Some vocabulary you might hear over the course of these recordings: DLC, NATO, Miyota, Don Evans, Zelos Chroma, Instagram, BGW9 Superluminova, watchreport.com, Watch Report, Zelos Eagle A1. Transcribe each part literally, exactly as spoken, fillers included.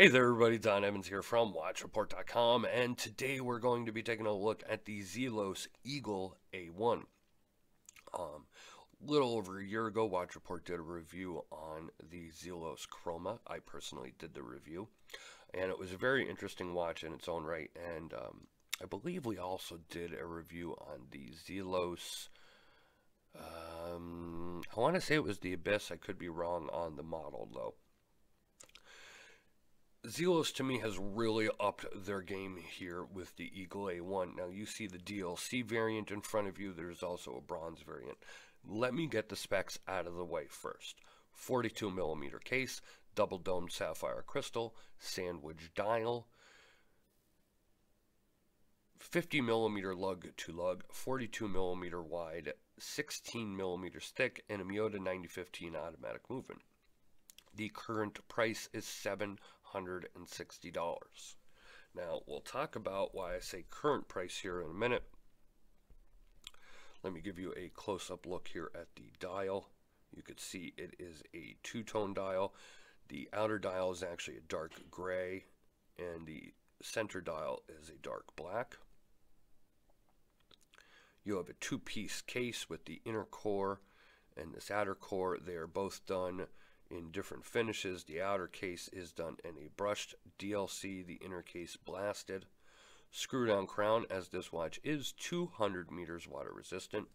Hey there everybody, Don Evans here from watch report dot com, and today we're going to be taking a look at the Zelos Eagle A one. Um, a little over a year ago, Watch Report did a review on the Zelos Chroma. I personally did the review, and it was a very interesting watch in its own right, and um, I believe we also did a review on the Zelos, um, I want to say it was the Abyss. I could be wrong on the model though. Zelos to me has really upped their game here with the Eagle A one. Now you see the D L C variant in front of you. There's also a bronze variant. Let me get the specs out of the way first. forty-two millimeter case, double domed sapphire crystal, sandwich dial, fifty millimeter lug to lug, forty-two millimeter wide, sixteen millimeters thick, and a Miyota ninety fifteen automatic movement. The current price is seven hundred sixty dollars. Now we'll talk about why I say current price here in a minute. Let me give you a close-up look here at the dial. You could see it is a two-tone dial. The outer dial is actually a dark gray, and the center dial is a dark black. You have a two-piece case with the inner core and this outer core. They are both done in different finishes. The outer case is done in a brushed D L C, the inner case blasted. Screw down crown, as this watch is two hundred meters water resistant.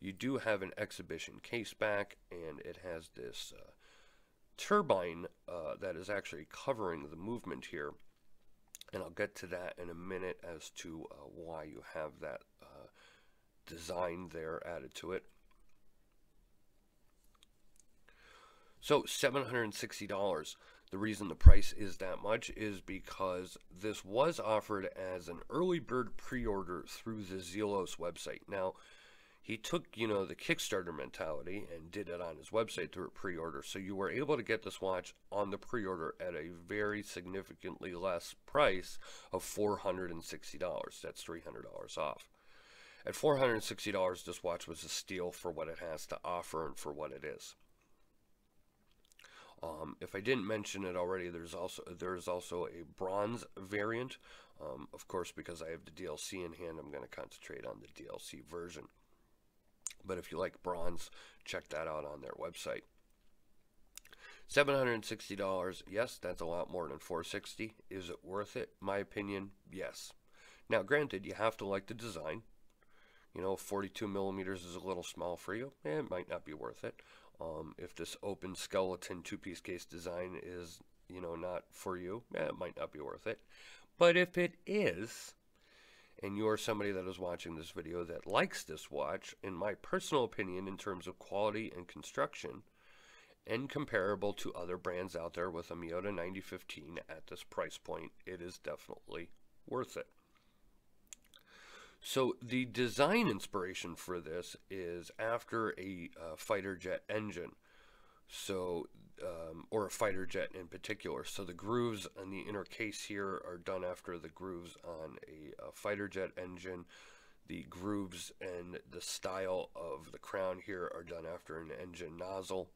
You do have an exhibition case back, and it has this uh, turbine uh, that is actually covering the movement here, and I'll get to that in a minute as to uh, why you have that uh, design there added to it. So seven hundred sixty dollars, the reason the price is that much is because this was offered as an early bird pre-order through the Zelos website. Now, he took, you know, the Kickstarter mentality and did it on his website through a pre-order. So you were able to get this watch on the pre-order at a very significantly less price of four hundred sixty dollars. That's three hundred dollars off. At four hundred sixty dollars, this watch was a steal for what it has to offer and for what it is. Um, if I didn't mention it already, there's also there's also a bronze variant. Um, of course, because I have the D L C in hand, I'm going to concentrate on the D L C version. But if you like bronze, check that out on their website. seven hundred sixty dollars, yes, that's a lot more than four hundred sixty dollars. Is it worth it? My opinion, yes. Now, granted, you have to like the design. You know, forty-two millimeters is a little small for you. Eh, it might not be worth it. Um, if this open skeleton two-piece case design is, you know, not for you, eh, it might not be worth it. But if it is, and you're somebody that is watching this video that likes this watch, in my personal opinion, in terms of quality and construction, and comparable to other brands out there with a Miyota ninety fifteen at this price point, it is definitely worth it. So the design inspiration for this is after a uh, fighter jet engine, so um, or a fighter jet in particular. So the grooves on the inner case here are done after the grooves on a, a fighter jet engine. The grooves and the style of the crown here are done after an engine nozzle.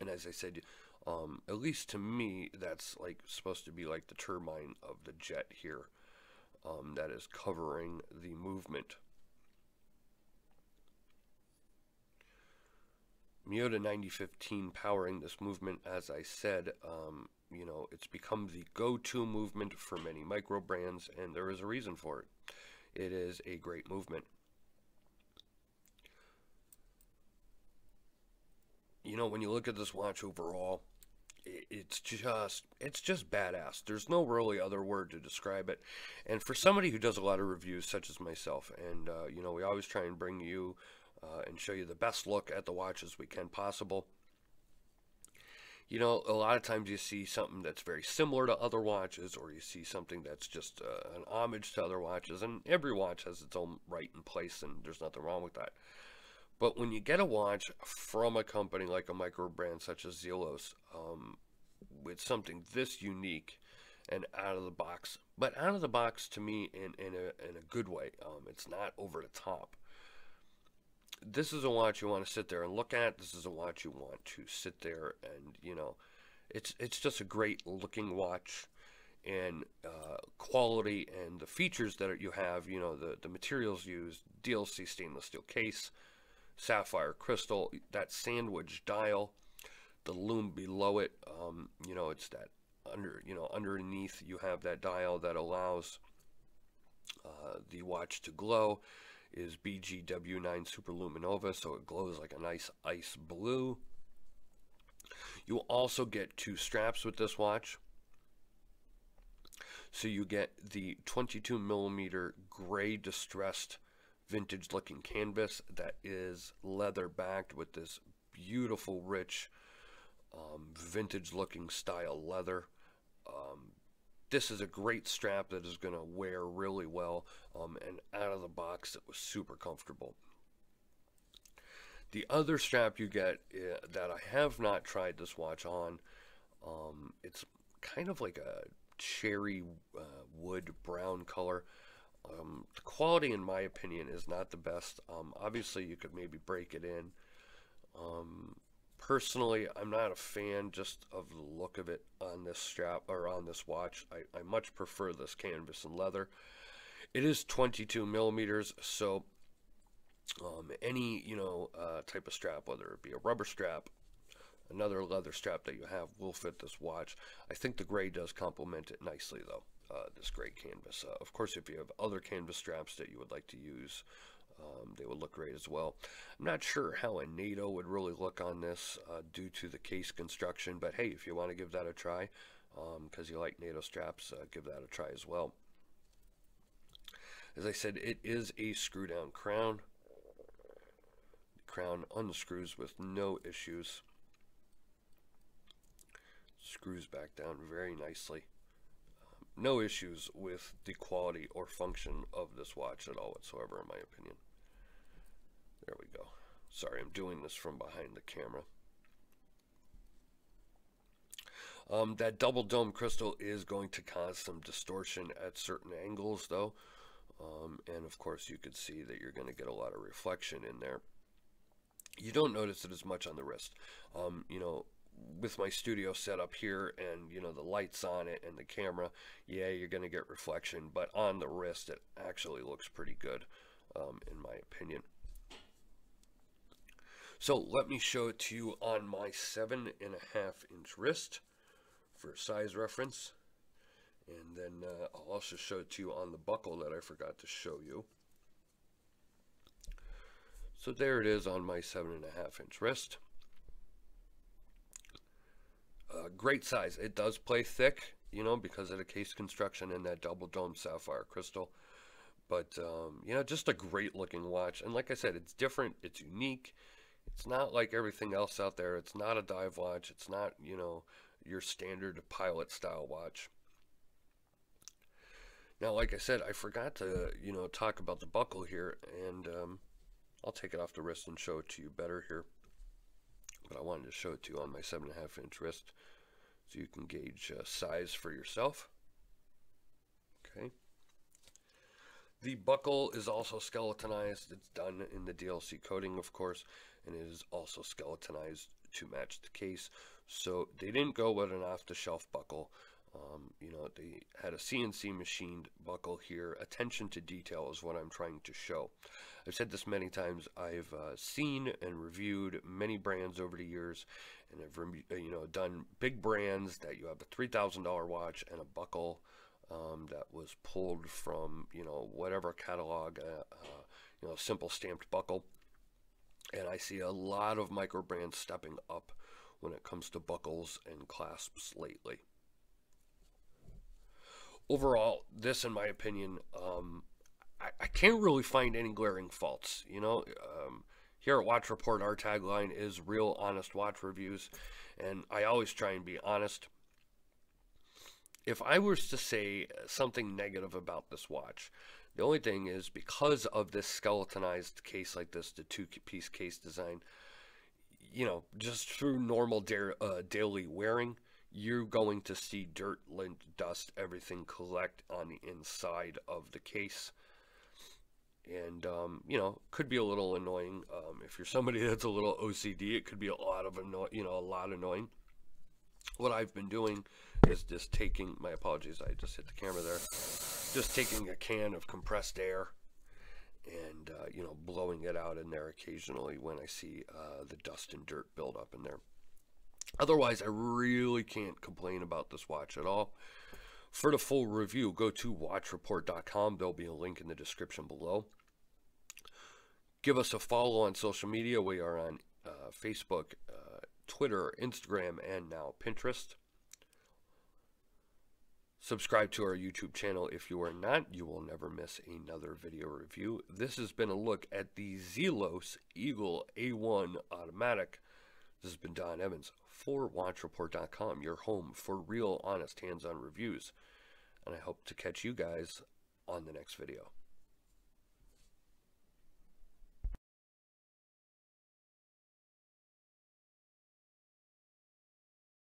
And as I said, um, at least to me, that's like supposed to be like the turbine of the jet here. Um, that is covering the movement. Miyota ninety fifteen powering this movement, as I said, um, you know, it's become the go-to movement for many micro brands, and there is a reason for it. It is a great movement. You know, when you look at this watch overall, It's just, it's just badass. There's no really other word to describe it. And for somebody who does a lot of reviews, such as myself, and, uh, you know, we always try and bring you uh, and show you the best look at the watches we can possible. You know, a lot of times you see something that's very similar to other watches, or you see something that's just uh, an homage to other watches, and every watch has its own right and place, and there's nothing wrong with that. But when you get a watch from a company like a micro brand such as Zelos, um, with something this unique and out of the box, but out of the box to me in, in, a, in a good way, um, it's not over the top. This is a watch you want to sit there and look at. This is a watch you want to sit there and, you know, it's it's just a great looking watch, and uh, quality, and the features that you have, you know, the the materials used, D L C stainless steel case, sapphire crystal, that sandwich dial, the lume below it, um, you know, it's that under, you know, underneath you have that dial that allows uh, the watch to glow, is B G W nine Superluminova, so it glows like a nice ice blue. You also get two straps with this watch. So you get the twenty-two millimeter gray distressed vintage looking canvas that is leather backed with this beautiful rich um, vintage looking style leather. Um, this is a great strap that is going to wear really well, um, and out of the box it was super comfortable. The other strap you get uh, that I have not tried this watch on, um, it's kind of like a cherry uh, wood brown color. Um, the quality, in my opinion, is not the best. Um, obviously you could maybe break it in. Um, personally, I'm not a fan just of the look of it on this strap, or on this watch. I, I much prefer this canvas and leather. It is twenty-two millimeters, so um, any, you know, uh, type of strap, whether it be a rubber strap, another leather strap that you have, will fit this watch. I think the gray does complement it nicely, though, uh, this gray canvas. Uh, of course, if you have other canvas straps that you would like to use, um, they would look great as well. I'm not sure how a NATO would really look on this uh, due to the case construction, but hey, if you want to give that a try, because um, you like NATO straps, uh, give that a try as well. As I said, it is a screw-down crown. The crown unscrews with no issues. Screws back down very nicely. Um, no issues with the quality or function of this watch at all whatsoever, in my opinion. There we go. Sorry, I'm doing this from behind the camera. Um, that double dome crystal is going to cause some distortion at certain angles, though. Um, and of course, you could see that you're going to get a lot of reflection in there. You don't notice it as much on the wrist. Um, you know, with my studio set up here, and you know, the lights on it and the camera, yeah, you're gonna get reflection, but on the wrist it actually looks pretty good, um, in my opinion. So let me show it to you on my seven and a half inch wrist for size reference, and then uh, I'll also show it to you on the buckle that I forgot to show you. So there it is on my seven and a half inch wrist. Uh, great size. It does play thick, you know, because of the case construction and that double dome sapphire crystal. But, um, you know, just a great looking watch. And like I said, it's different. It's unique. It's not like everything else out there. It's not a dive watch. It's not, you know, your standard pilot style watch. Now, like I said, I forgot to, you know, talk about the buckle here. And um, I'll take it off the wrist and show it to you better here. But I wanted to show it to you on my seven and a half inch wrist so you can gauge uh, size for yourself. Okay. The buckle is also skeletonized. It's done in the D L C coating, of course, and it is also skeletonized to match the case. So they didn't go with an off-the-shelf buckle. Um, you know, they had a C N C machined buckle here. Attention to detail is what I'm trying to show. I've said this many times. I've uh, seen and reviewed many brands over the years, and I've, you know, done big brands that you have a three thousand dollar watch and a buckle um, that was pulled from, you know, whatever catalog, uh, uh, you know, simple stamped buckle. And I see a lot of micro brands stepping up when it comes to buckles and clasps lately. Overall, this, in my opinion, um, I, I can't really find any glaring faults. You know, um, here at Watch Report, our tagline is real, honest watch reviews. And I always try and be honest. If I was to say something negative about this watch, the only thing is, because of this skeletonized case like this, the two-piece case design, you know, just through normal da uh, daily wearing, you're going to see dirt, lint, dust, everything collect on the inside of the case. And, um, you know, could be a little annoying. Um, if you're somebody that's a little O C D, it could be a lot of annoy you know, a lot annoying. what I've been doing is just taking, my apologies, I just hit the camera there, just taking a can of compressed air and, uh, you know, blowing it out in there occasionally when I see uh, the dust and dirt build up in there. Otherwise, I really can't complain about this watch at all. For the full review, go to watch report dot com. There'll be a link in the description below. Give us a follow on social media. We are on uh, Facebook, uh, Twitter, Instagram, and now Pinterest. Subscribe to our YouTube channel if you are not. You will never miss another video review. This has been a look at the Zelos Eagle A one Automatic. This has been Don Evans for watch report dot com, your home for real, honest, hands-on reviews. And I hope to catch you guys on the next video.